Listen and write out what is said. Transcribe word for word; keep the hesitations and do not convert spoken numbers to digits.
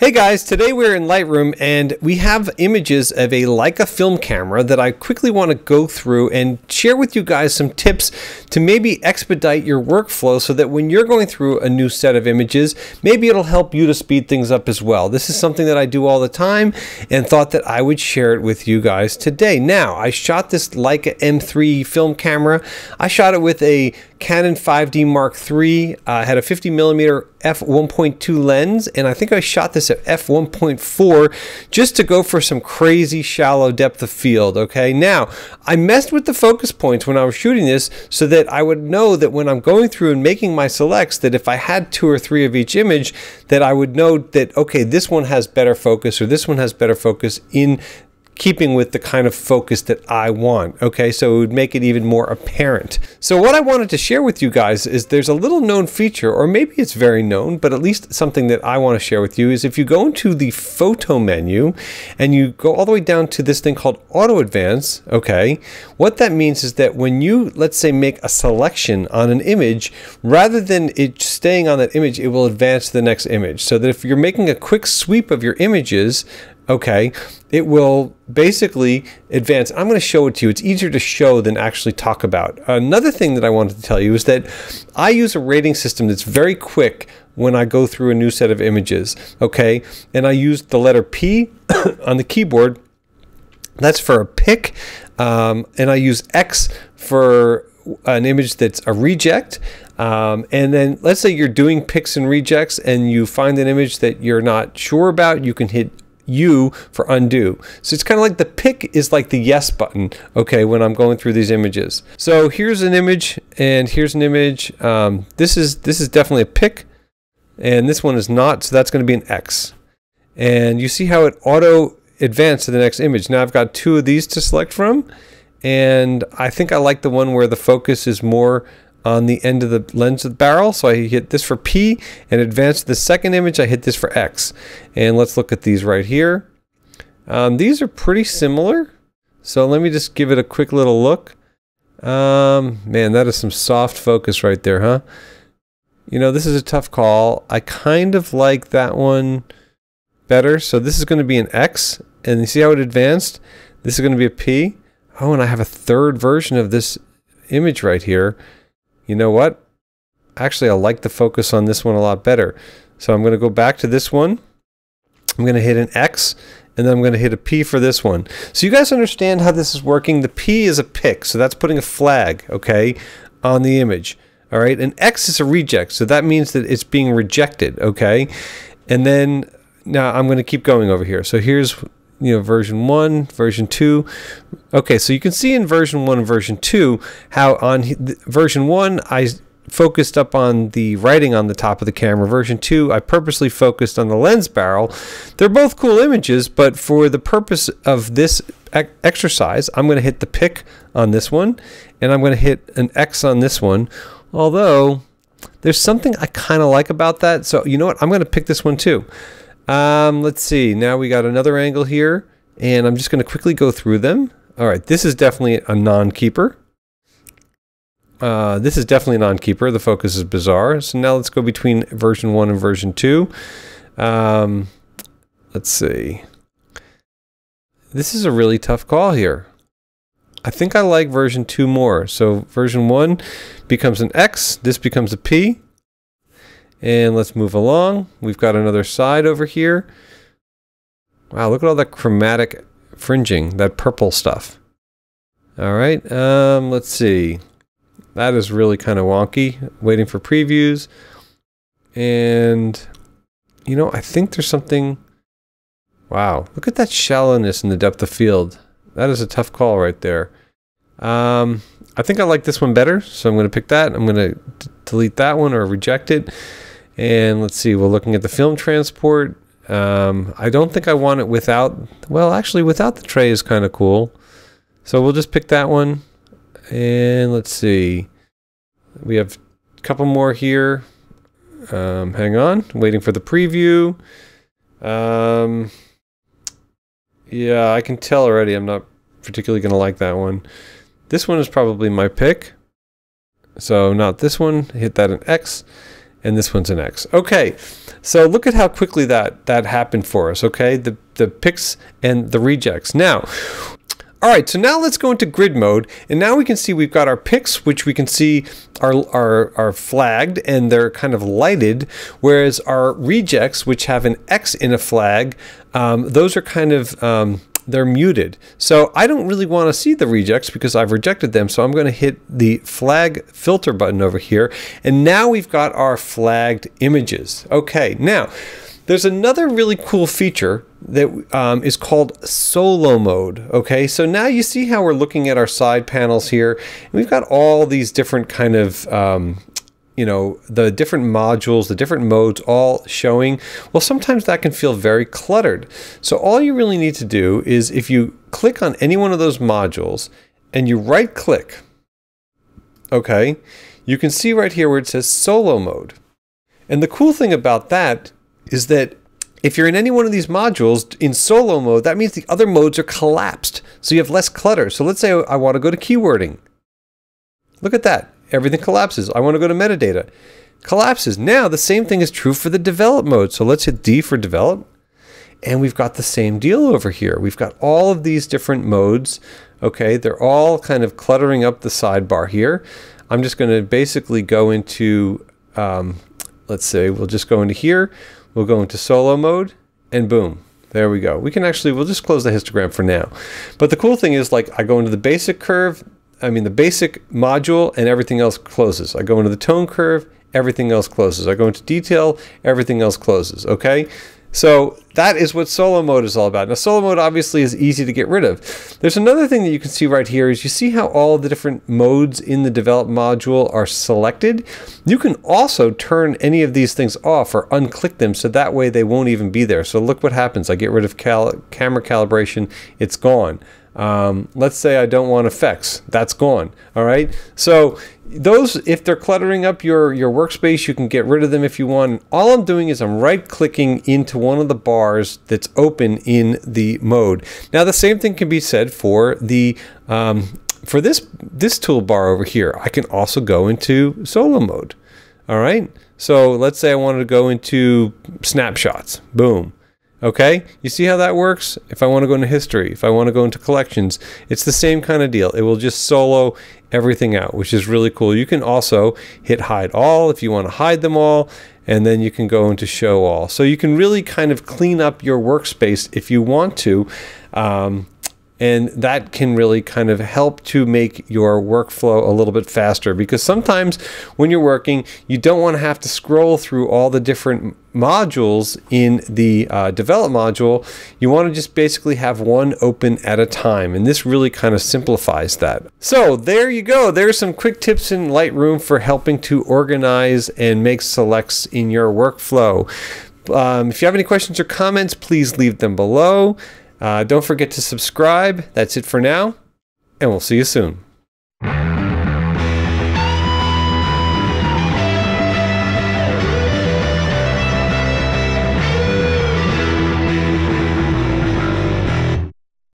Hey guys, today we're in Lightroom and we have images of a Leica film camera that I quickly want to go through and share with you guys some tips to maybe expedite your workflow so that when you're going through a new set of images, maybe it'll help you to speed things up as well. This is something that I do all the time and thought that I would share it with you guys today. Now, I shot this Leica M three film camera. I shot it with a Canon five D Mark three. I uh, had a fifty millimeter f one point two lens, and I think I shot this at f one point four just to go for some crazy shallow depth of field. Okay, now I messed with the focus points when I was shooting this so that I would know that when I'm going through and making my selects, that if I had two or three of each image, that I would know that, okay, this one has better focus or this one has better focus in keeping with the kind of focus that I want. Okay, so it would make it even more apparent. So what I wanted to share with you guys is there's a little known feature, or maybe it's very known, but at least something that I want to share with you is if you go into the photo menu and you go all the way down to this thing called auto advance, okay, what that means is that when you, let's say, make a selection on an image, rather than it staying on that image, it will advance to the next image. So that if you're making a quick sweep of your images, okay, it will basically advance. I'm going to show it to you. It's easier to show than actually talk about. Another thing that I wanted to tell you is that I use a rating system that's very quick when I go through a new set of images, okay? And I use the letter P on the keyboard. That's for a pick. Um, and I use X for an image that's a reject. Um, and then let's say you're doing picks and rejects and you find an image that you're not sure about, you can hit U for undo. So it's kind of like the pick is like the yes button, okay, when I'm going through these images. So here's an image and here's an image. Um, this is this is definitely a pick and this one is not, so that's going to be an X. And you see how it auto advanced to the next image. Now I've got two of these to select from, and I think I like the one where the focus is more on the end of the lens of the barrel. So I hit this for P and advance to the second image. I hit this for X. And let's look at these right here. Um, these are pretty similar. So let me just give it a quick little look. Um, man, that is some soft focus right there, huh? You know, this is a tough call. I kind of like that one better. So this is going to be an X. And you see how it advanced? This is going to be a P. Oh, and I have a third version of this image right here. You know what? Actually, I like the focus on this one a lot better. So I'm going to go back to this one. I'm going to hit an X, and then I'm going to hit a P for this one. So you guys understand how this is working. The P is a pick, so that's putting a flag, okay, on the image. All right, and X is a reject, so that means that it's being rejected, okay? And then now I'm going to keep going over here. So here's, you know, version one, version two. Okay, so you can see in version one and version two how on version one I focused up on the writing on the top of the camera. Version two I purposely focused on the lens barrel. They're both cool images, but for the purpose of this exercise, I'm going to hit the pick on this one and I'm going to hit an X on this one. Although there's something I kind of like about that, so you know what? I'm going to pick this one too. Um, let's see, now we got another angle here, and I'm just going to quickly go through them. All right, this is definitely a non-keeper. Uh, this is definitely a non-keeper. The focus is bizarre. So now let's go between version one and version two. Um, let's see. This is a really tough call here. I think I like version two more. So version one becomes an X, this becomes a P. And let's move along. We've got another side over here. Wow, look at all that chromatic fringing, that purple stuff. All right, um, let's see. That is really kind of wonky. Waiting for previews. And, you know, I think there's something... Wow, look at that shallowness in the depth of field. That is a tough call right there. Um, I think I like this one better, so I'm going to pick that. I'm going to delete that one or reject it. And let's see, we're looking at the film transport. Um, I don't think I want it without, well, actually without the tray is kind of cool. So we'll just pick that one. And let's see, we have a couple more here. Um, hang on, I'm waiting for the preview. Um, yeah, I can tell already I'm not particularly going to like that one. This one is probably my pick. So not this one, hit that an X. and this one's an X. Okay, so look at how quickly that that happened for us. Okay, the the picks and the rejects. Now, all right, so now let's go into grid mode, and now we can see we've got our picks, which we can see are, are, are flagged, and they're kind of lighted, whereas our rejects, which have an X in a flag, um, those are kind of, um, they're muted. So I don't really want to see the rejects because I've rejected them, so I'm going to hit the flag filter button over here, and now we've got our flagged images. Okay, now, there's another really cool feature that um, is called solo mode. Okay, so now you see how we're looking at our side panels here, and we've got all these different kind of, um, you know, the different modules, the different modes all showing. Well, sometimes that can feel very cluttered. So all you really need to do is if you click on any one of those modules and you right click, okay, you can see right here where it says solo mode. And the cool thing about that is that if you're in any one of these modules in solo mode, that means the other modes are collapsed. So you have less clutter. So let's say I want to go to keywording. Look at that. Everything collapses. I want to go to metadata. Collapses. Now the same thing is true for the develop mode. So let's hit D for develop. And we've got the same deal over here. We've got all of these different modes. Okay, they're all kind of cluttering up the sidebar here. I'm just going to basically go into, um, let's say we'll just go into here. We'll go into solo mode and boom, there we go. We can actually, we'll just close the histogram for now. But the cool thing is, like, I go into the basic curve, I mean the basic module, and everything else closes. I go into the tone curve, everything else closes. I go into detail, everything else closes, okay? So that is what solo mode is all about. Now solo mode obviously is easy to get rid of. There's another thing that you can see right here is you see how all the different modes in the develop module are selected. You can also turn any of these things off or unclick them so that way they won't even be there. So look what happens. I get rid of cal- camera calibration, it's gone. Um, let's say I don't want effects, that's gone. All right, so those, if they're cluttering up your your workspace, you can get rid of them if you want. And all I'm doing is I'm right clicking into one of the bars that's open in the mode. Now the same thing can be said for the um, for this this toolbar over here. I can also go into solo mode. All right, so let's say I wanted to go into snapshots, boom. Okay, you see how that works? If I want to go into history, if I want to go into collections, it's the same kind of deal. It will just solo everything out, which is really cool. You can also hit hide all if you want to hide them all, and then you can go into show all. So you can really kind of clean up your workspace if you want to, um, and that can really kind of help to make your workflow a little bit faster, because sometimes when you're working, you don't want to have to scroll through all the different modules in the uh, develop module. You want to just basically have one open at a time, and this really kind of simplifies that. So there you go. There's some quick tips in Lightroom for helping to organize and make selects in your workflow. Um, if you have any questions or comments, please leave them below. Uh, don't forget to subscribe. That's it for now, and we'll see you soon.